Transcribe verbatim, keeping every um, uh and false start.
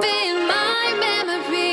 Be in my memory.